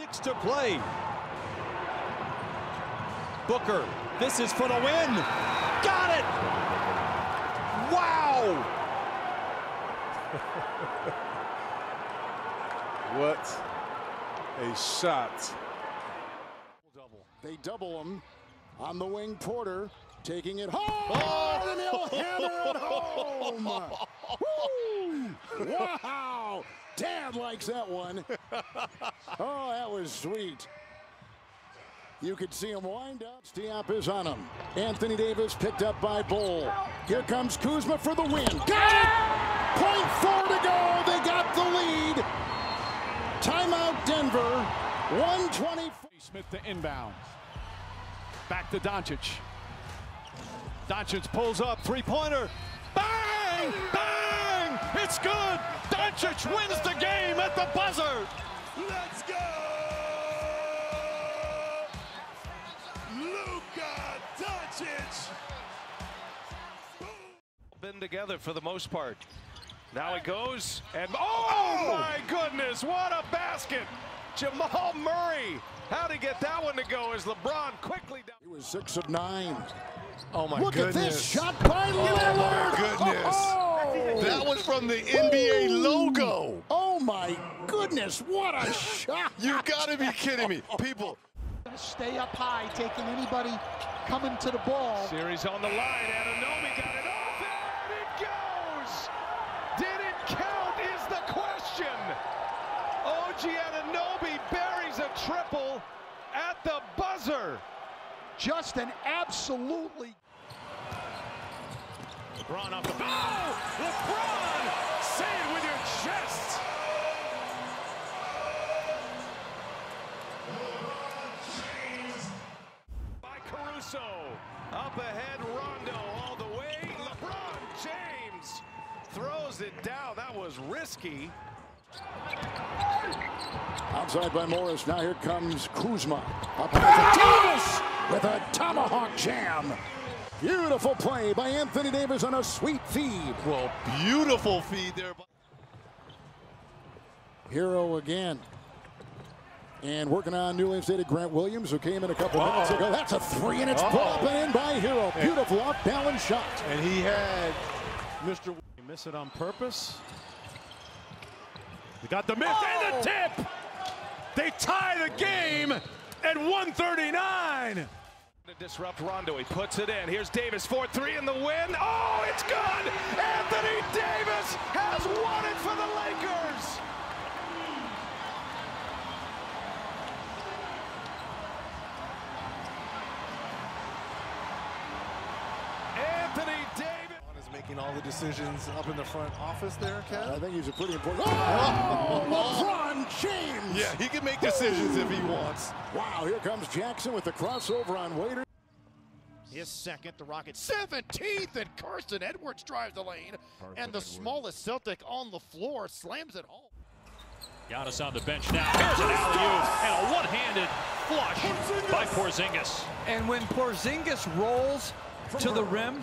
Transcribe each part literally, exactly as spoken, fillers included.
six to play. Booker, this is for the win. Got it! Wow! What a shot. They double him. On the wing, Porter taking it home. Oh! And he'll hammer it home. Woo! Wow! Dad likes that one. Oh, that was sweet. You cocould see him wind up. Diop is on him. Anthony Davis picked up by Bull. Here comes Kuzma for the win. Got it! Point four to go. They got the lead. Timeout Denver. one twenty-four. Smith to inbound. Back to Doncic. Doncic pulls up. Three-pointer. Bang! Bang! It's good! Doncic wins the game at the buzzer. Let's go! Been together for the most part. Now he goes and oh, oh my goodness, what a basket! Jamal Murray, how to get that one to go as LeBron quickly down. He was six of nine. Oh my Look goodness. Look at this shot by Lillard. Oh my goodness. Oh. That was from the N B A Ooh. Logo. Oh my goodness, what a shot. You gotta be kidding me, people. Stay up high, taking anybody coming to the ball. Series on the line, Anunoby got it off, and it goes! Did it count is the question! O G Anunoby buries a triple at the buzzer. Just an absolutely... LeBron off the ball. Oh! LeBron! Say it with your chest! Up ahead, Rondo all the way. LeBron James throws it down. That was risky. Outside by Morris. Now here comes Kuzma. Up ah! Davis with a tomahawk jam. Beautiful play by Anthony Davis on a sweet feed. Well, beautiful feed there. Hero again. And working on New England State, Grant Williams, who came in a couple Uh-oh. minutes ago. That's a three, and it's Uh-oh. pulled up and in by Hero. Beautiful yeah. off-balance shot. And he had Mister He missed it on purpose. They got the miss oh. and the tip. They tie the game at one thirty-nine. To disrupt Rondo, he puts it in. Here's Davis, four three in the win. Oh, it's good. Anthony Davis has won it for the Lakers. All the decisions up in the front office there, Kev. I think he's a pretty important. Oh, LeBron James! Yeah, he can make decisions Ooh. if he wants. Wow, here comes Jackson with the crossover on Waiter. His second, the Rockets' seventeenth, and Carson Edwards drives the lane. Carson and the Edwards. smallest Celtic on the floor slams it home. Giannis on the bench now. Here's an alley-oop and a one-handed flush Porzingis. by Porzingis. And when Porzingis rolls From to the rim,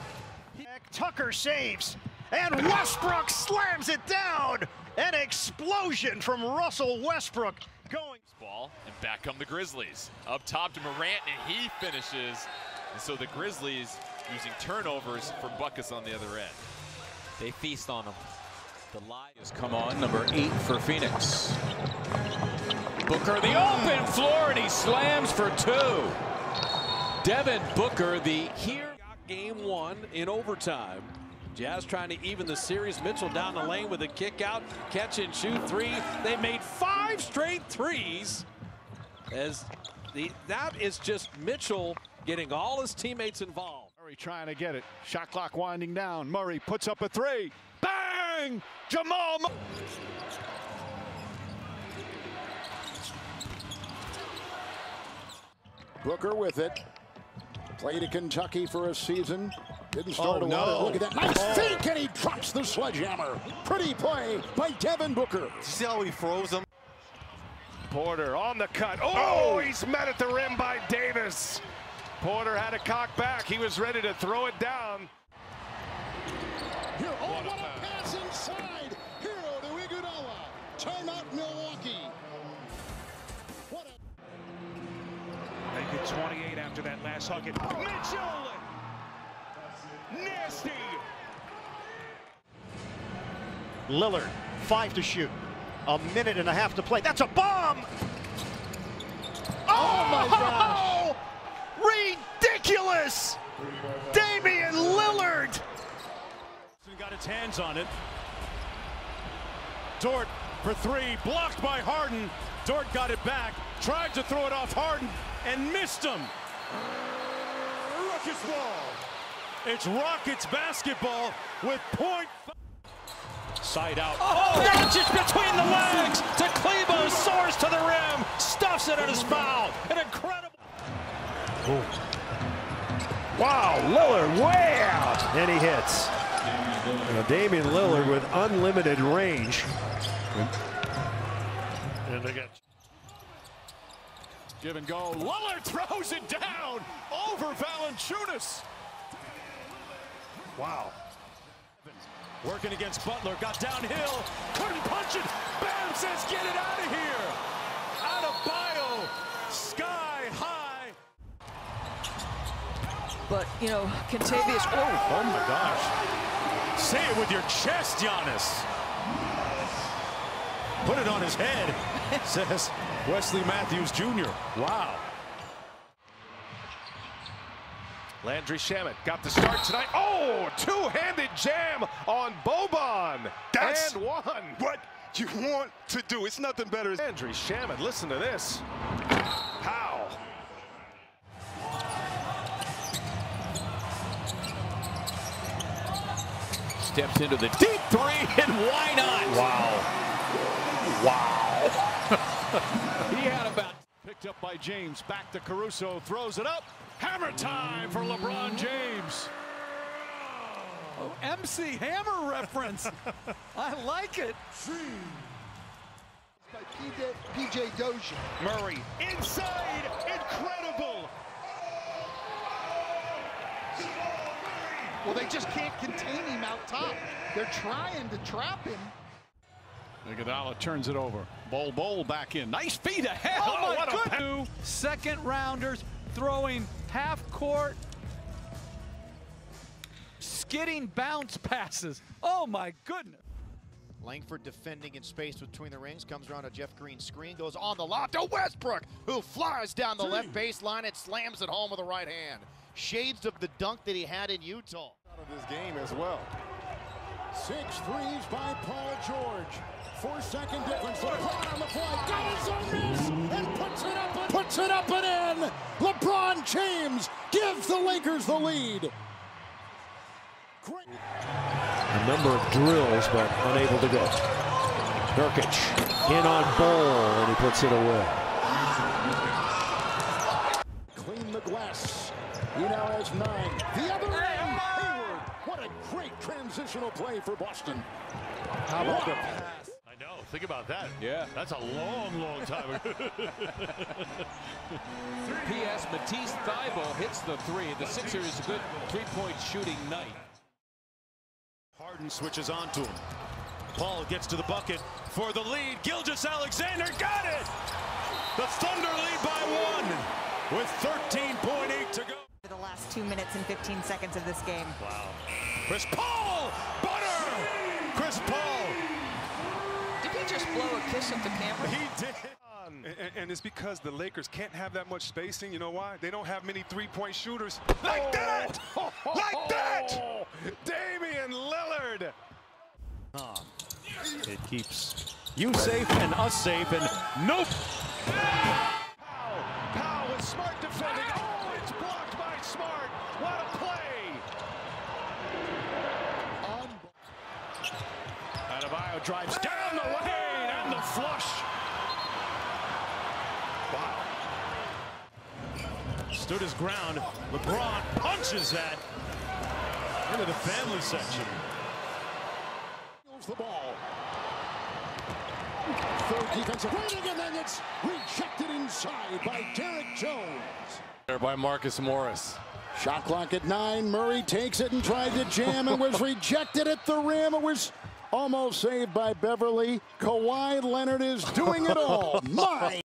Tucker saves, and Westbrook slams it down. An explosion from Russell Westbrook going. Ball, and back come the Grizzlies. Up top to Morant, and he finishes. And so the Grizzlies using turnovers for buckets on the other end. They feast on them. The lie has come on, number eight for Phoenix. Booker, the open floor, and he slams for two. Devin Booker, the hero. Game one in overtime. Jazz trying to even the series. Mitchell down the lane with a kick out. Catch and shoot three. They made five straight threes. As the that is just Mitchell getting all his teammates involved. Murray trying to get it. Shot clock winding down. Murray puts up a three. Bang! Jamal Murray. Booker with it. Played to Kentucky for a season. Didn't start oh, a no. water. Look at that. Nice oh. fake, and he drops the sledgehammer. Pretty play by Devin Booker. See how he froze him? Porter on the cut. Oh, oh, he's met at the rim by Davis. Porter had a cock back. He was ready to throw it down. Here, oh, what, what a pass. pass inside. Hero to Iguodala. Timeout, Milwaukee. What a twenty-eight after that last hug. Mitchell! Nasty! Lillard, five to shoot. A minute and a half to play. That's a bomb! Oh, oh my gosh! Ridiculous! Damian Lillard! Got its hands on it. Dort for three, blocked by Harden. Dort got it back, tried to throw it off Harden, and missed him. Rockets ball. It's Rockets basketball with point. Side out. Oh, Doncic between the legs to Kleber, soars to the rim, stuffs it on his foul. An incredible. Ooh. Wow, Lillard way out, and he hits. Now, Damian Lillard with unlimited range. And they got give and go. Lillard throws it down over Valanciunas. Wow. Working against Butler, got downhill, couldn't punch it. Bam says, get it out of here. Out of bio, sky high. But you know, Contavious. Oh, oh my gosh. Say it with your chest, Giannis. Put it on his head, says Wesley Matthews Junior Wow. Landry Shamet got the start tonight. Oh, two-handed jam on Boban. That's and one. What you want to do. It's nothing better. Landry Shamet, listen to this. How? Steps into the deep three, and why not? Wow. Wow. He had about picked up by James, back to Caruso, throws it up. Hammer time for LeBron James. Oh, M C Hammer reference. I like it. By P J Dozier. Murray inside, incredible. Well, they just can't contain him out top. They're trying to trap him. Iguodala turns it over. Bol Bol back in. Nice feed ahead. Oh, oh my what goodness. A two second rounders throwing half court. Skidding bounce passes. Oh my goodness. Langford defending in space between the rings. Comes around a Jeff Green screen. Goes on the lob to Westbrook, who flies down the Three. left baseline and slams it home with the right hand. Shades of the dunk that he had in Utah. Out of this game as well. Six threes by Paul George. Four second difference. LeBron on the fly. Goes on this and puts it up and puts it up and in. LeBron James gives the Lakers the lead. A number of drills, but unable to go. Nurkic in on Ball, and he puts it away. Clean the glass. He now has nine. The other end, Hayward. What a great transitional play for Boston. How about that? I know. Think about that. Yeah. That's a long, long time ago. P S Matisse Thybulle hits the three. The Sixers is a good three-point shooting night. Harden switches on to him. Paul gets to the bucket for the lead. Gilgeous-Alexander got it. The Thunder lead by one with thirteen point eight to go. The last two minutes and fifteen seconds of this game. Wow. Chris Paul! Butter! Chris Paul! Did he just blow a kiss at the camera? He did. And, and it's because the Lakers can't have that much spacing. You know why? They don't have many three-point shooters. Like oh. that! Like that! Damian Lillard! Oh. It keeps you safe and us safe and nope! Yeah. Powell. Powell is smart defending. Oh, it's blocked. Smart, what a play! Adebayo drives down the lane and the flush. Wow. Stood his ground. LeBron punches that into the family section. Steals the ball. Third defensive rating, and then it's rejected inside by Derek Jones. By Marcus Morris. Shot clock at nine. Murray takes it and tried to jam and was rejected at the rim. It was almost saved by Beverly. Kawhi Leonard is doing it all. My